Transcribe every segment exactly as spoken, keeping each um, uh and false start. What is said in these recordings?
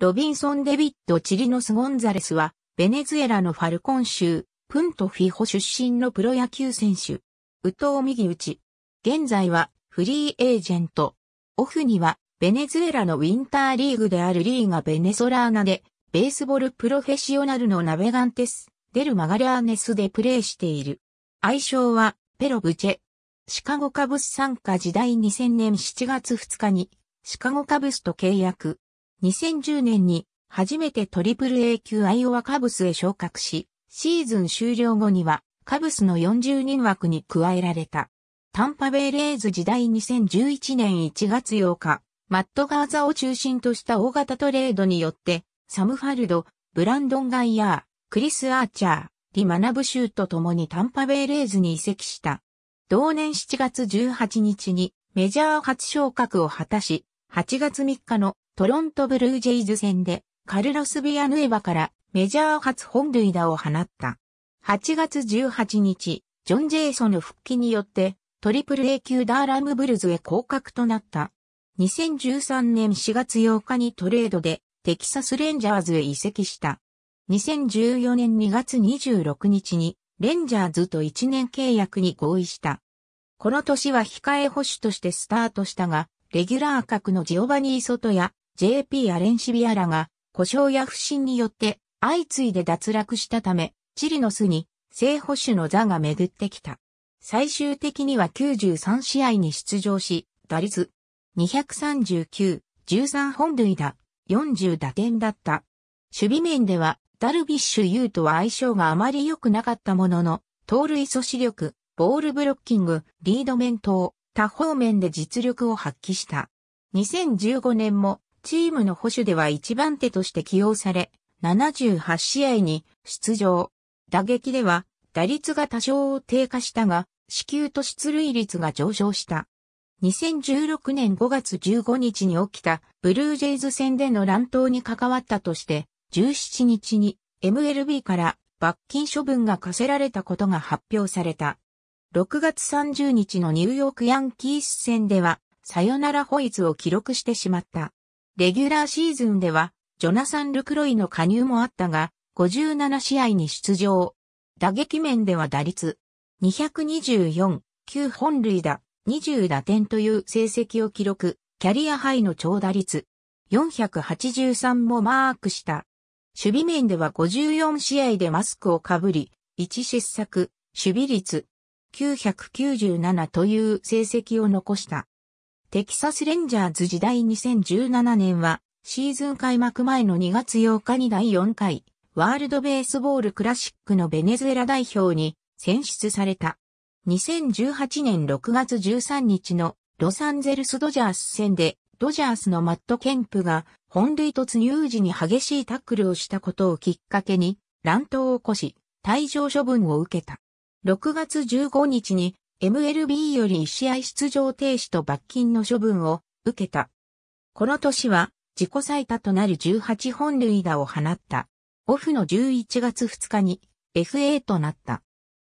ロビンソン・デビッド・チリノス・ゴンザレスは、ベネズエラのファルコン州、プントフィホ出身のプロ野球選手。右投右打ち。現在は、フリーエージェント。オフには、ベネズエラのウィンターリーグであるリーガ・ベネソラーナで、ベースボルプロフェッショナルのナベガンテス・デル・マガリャーネスでプレーしている。愛称は、ペロブチェ。シカゴカブス参加時代にせんねんしちがつふつかに、シカゴカブスと契約。にせんじゅうねんに、初めてトリプル A 級アイオワカブスへ昇格し、シーズン終了後には、カブスのよんじゅうにんわくに加えられた。タンパベイレイズ時代にせんじゅういちねんいちがつようか、マット・ガーザを中心とした大型トレードによって、サム・ファルド、ブランドン・ガイヤー、クリス・アーチャー、リ・マナブシューと共にタンパベイレイズに移籍した。同年しちがつじゅうはちにちにメジャー初昇格を果たし、はちがつみっかのトロントブルージェイズ戦でカルロス・ビアヌエバからメジャー初本塁打を放った。はちがつじゅうはちにち、ジョン・ジェイソンの復帰によってトリプル A 級ダーラムブルズへ降格となった。にせんじゅうさんねんしがつようかにトレードでテキサス・レンジャーズへ移籍した。にせんじゅうよねんにがつにじゅうろくにちにレンジャーズといちねんけいやくに合意した。この年は控え捕手としてスタートしたが、レギュラー格のジオバニー・ソトや ジェーピー アレンシビアラが故障や不振によって相次いで脱落したため、チリノスに正捕手の座が巡ってきた。最終的にはきゅうじゅうさんしあいに出場し、打率にさんきゅう、じゅうさんほんるいだ、よんじゅうだてんだった。守備面ではダルビッシュ有とは相性があまり良くなかったものの、盗塁阻止力、ボールブロッキング、リード面等、多方面で実力を発揮した。にせんじゅうごねんもチームの捕手ではいちばんてとして起用され、ななじゅうはちしあいに出場。打撃では打率が多少低下したが、四球と出塁率が上昇した。にせんじゅうろくねんごがつじゅうごにちに起きたブルージェイズ戦での乱闘に関わったとして、じゅうしちにちに エムエルビー から罰金処分が課せられたことが発表された。ろくがつさんじゅうにちのニューヨークヤンキース戦ではサヨナラホイズを記録してしまった。レギュラーシーズンではジョナサン・ルクロイの加入もあったがごじゅうななしあいに出場。打撃面では打率ににーよん、きゅうほんるいだ、にじゅうだてんという成績を記録、キャリアハイの長打率よんはちさんもマークした。守備面ではごじゅうよんしあいでマスクをかぶり、いちしっさく、守備率きゅうきゅうななという成績を残した。テキサスレンジャーズ時代にせんじゅうななねんはシーズン開幕前のにがつようかにだいよんかいワールドベースボールクラシックのベネズエラ代表に選出された。にせんじゅうはちねんろくがつじゅうさんにちのロサンゼルスドジャース戦でドジャースのマット・ケンプが本塁突入時に激しいタックルをしたことをきっかけに乱闘を起こし、退場処分を受けた。ろくがつじゅうごにちに エムエルビー よりいちしあい出場停止と罰金の処分を受けた。この年は自己最多となるじゅうはちほんるいだを放った。オフのじゅういちがつふつかに エフエー となった。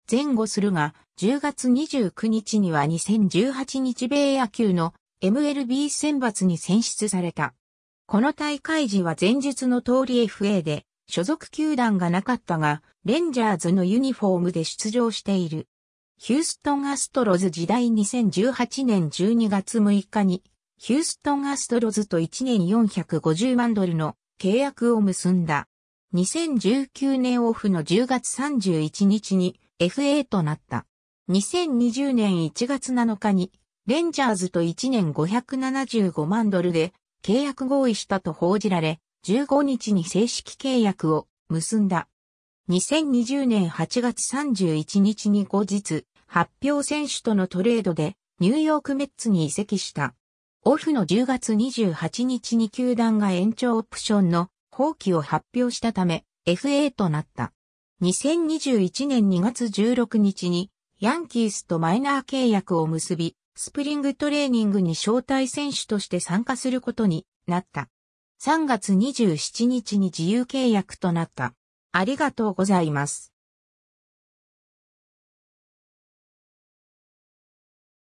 前後するがじゅうがつにじゅうくにちにはにせんじゅうはちにちべいやきゅうの エムエルビー 選抜に選出された。この大会時は前述の通り エフエー で所属球団がなかったが、レンジャーズのユニフォームで出場している。ヒューストン・アストロズ時代にせんじゅうはちねんじゅうにがつむいかに、ヒューストン・アストロズといちねんよんひゃくごじゅうまんドルの契約を結んだ。にせんじゅうきゅうねんオフのじゅうがつさんじゅういちにちに エフエー となった。にせんにじゅうねんいちがつなのかに、レンジャーズといちねんごひゃくななじゅうごまんドルで契約合意したと報じられ、じゅうごにちに正式契約を結んだ。にせんにじゅうねんはちがつさんじゅういちにちに後日、発表選手とのトレードでニューヨークメッツに移籍した。オフのじゅうがつにじゅうはちにちに球団が延長オプションの放棄を発表したため エフエー となった。にせんにじゅういちねんにがつじゅうろくにちにヤンキースとマイナー契約を結び、スプリングトレーニングに招待選手として参加することになった。さんがつにじゅうしちにちに自由契約となった。ありがとうございます。